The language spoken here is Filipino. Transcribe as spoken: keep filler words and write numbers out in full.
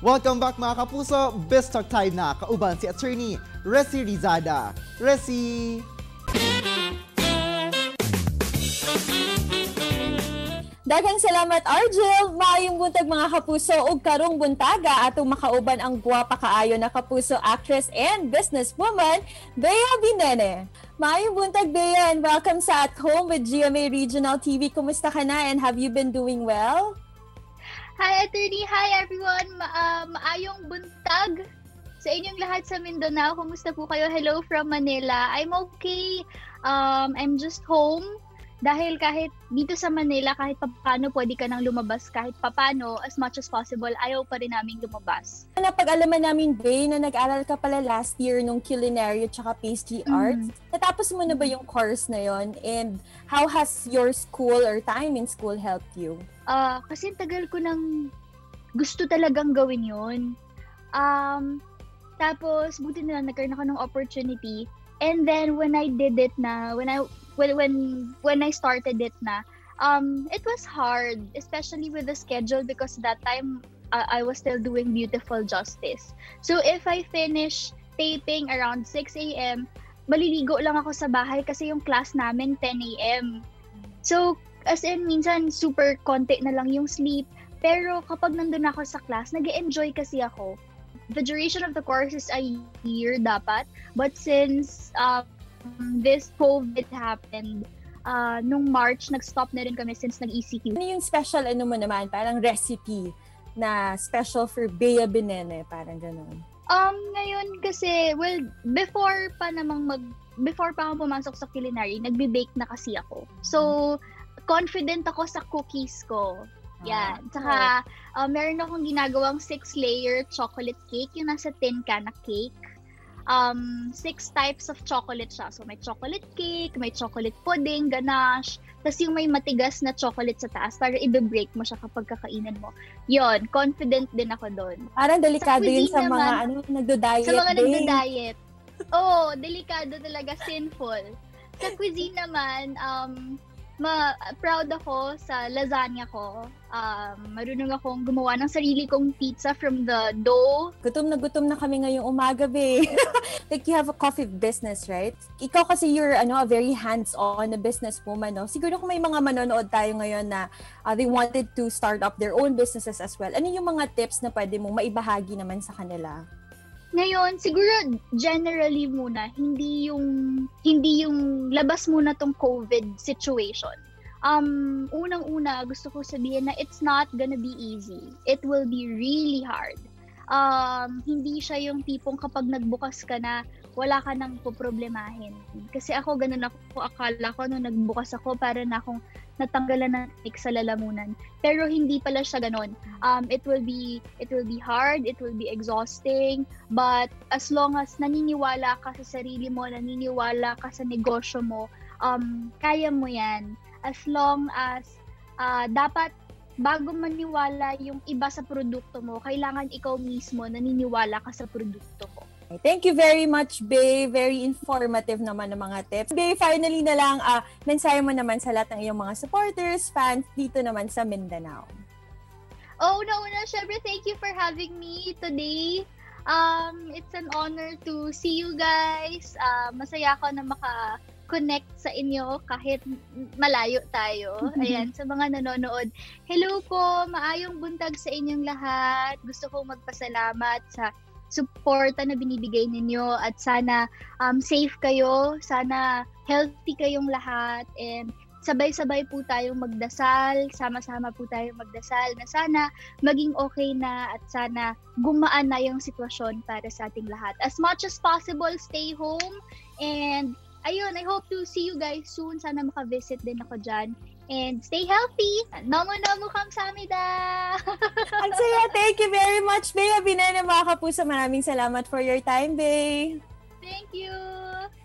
Welcome back mga kapuso! Best talk tayo na kauban si Attorney Resi Rizada. Resi! Daghang salamat, Argel! Maayong buntag mga kapuso ug karong buntaga atong makauban ang guwapa kaayo na kapuso actress and businesswoman, Bea Binene. Maayong buntag, Bea, and welcome sa At Home with G M A Regional T V. Kumusta ka na and have you been doing well? Hi, Attorney! Hi, everyone! Ma uh, maayong buntag sa inyong lahat sa Mindanao. Kumusta po kayo? Hello from Manila. I'm okay. Um, I'm just home. Dahil kahit dito sa Manila, kahit papano pwede ka nang lumabas. Kahit papano, as much as possible, ayaw pa rin namin lumabas. Napag-alaman namin, Bea, na nag-aral ka pala last year nung culinary at saka pastry mm-hmm. arts. Natapos mo na ba yung course na yon? And how has your school or time in school helped you? Uh, kasi tagal ko nang gusto talagang gawin yun. Um, tapos, buti na lang nagkaroon ako ng opportunity. And then, when I did it na, when I when when, when I started it na, um, it was hard, especially with the schedule because that time, uh, I was still doing Beautiful Justice. So, if I finish taping around six A M, maliligo lang ako sa bahay kasi yung class namin ten A M So, as in, minsan, super konti na lang yung sleep. Pero kapag nandun ako sa class, nag-e-enjoy kasi ako. The duration of the course is a year dapat. But since um, this COVID happened, uh, nung March, nag-stop na rin kami since nag-E C Q. Ano yung special, ano mo naman, parang recipe na special for Bea Binene? Parang ganun. Um, ngayon kasi, well, before pa namang mag, before pa ako pumasok sa culinary, nagbe-bake na kasi ako. So, confident ako sa cookies ko. Yan. Tsaka, uh, meron akong ginagawang six layer chocolate cake. Yung nasa tin can na cake. Um, six types of chocolate siya. So, may chocolate cake, may chocolate pudding, ganache. Tapos yung may matigas na chocolate sa taas para i-break mo siya kapag kakainan mo. Yon, confident din ako doon. Parang delikado sa yun sa naman, mga ano, nagdo-diet. Sa mga nagdo-diet. Oo, delikado talaga. Sinful. Sa cuisine naman, um... Ma proud ako sa lasagna ko. Um, marunong akong gumawa ng sarili kong pizza from the dough. Gutom na gutom na kami ngayong umaga, Bea. Like, you have a coffee business, right? Ikaw kasi you're ano, a very hands-on na businesswoman, no? Siguro kung may mga manonood tayo ngayon na uh, they wanted to start up their own businesses as well. Ano yung mga tips na pwede mong maibahagi naman sa kanila? Ngayon, siguro generally muna, hindi yung hindi yung labas muna tong COVID situation. Um, unang-una, gusto ko sabihin na it's not gonna be easy. It will be really hard. Um, hindi siya yung tipong kapag nagbukas ka na, wala ka nang poproblemahin. Kasi ako, ganun ako, akala ko nung nagbukas ako, para na akong natanggalan ng tik sa lalamunan. Pero hindi pala siya ganun. Um, it will be it will be hard, it will be exhausting, but as long as naniniwala ka sa sarili mo, naniniwala ka sa negosyo mo, um, kaya mo yan. As long as uh, dapat bago maniwala yung iba sa produkto mo, kailangan ikaw mismo naniniwala ka sa produkto mo. Thank you very much, Bea. Very informative naman ng mga tips. Bea, finally na lang, uh, mensahe mo naman sa lahat ng iyong mga supporters, fans dito naman sa Mindanao. Oh, una-una, syempre, thank you for having me today. Um, it's an honor to see you guys. Uh, masaya ako na maka-connect sa inyo kahit malayo tayo. Ayan, sa mga nanonood. Hello po, maayong buntag sa inyong lahat. Gusto kong magpasalamat sa suporta na binibigay ninyo at sana um, safe kayo, sana healthy kayong lahat and sabay-sabay po tayong magdasal, sama-sama po tayong magdasal na sana maging okay na at sana gumaan na yung sitwasyon para sa ating lahat. As much as possible, stay home and ayun, I hope to see you guys soon. Sana makavisit din ako dyan. And stay healthy. Namu-namu kamsahamnida. Ang saya. Thank you very much, Bea Binene, mga kapuso. Maraming salamat for your time, Bea. Thank you.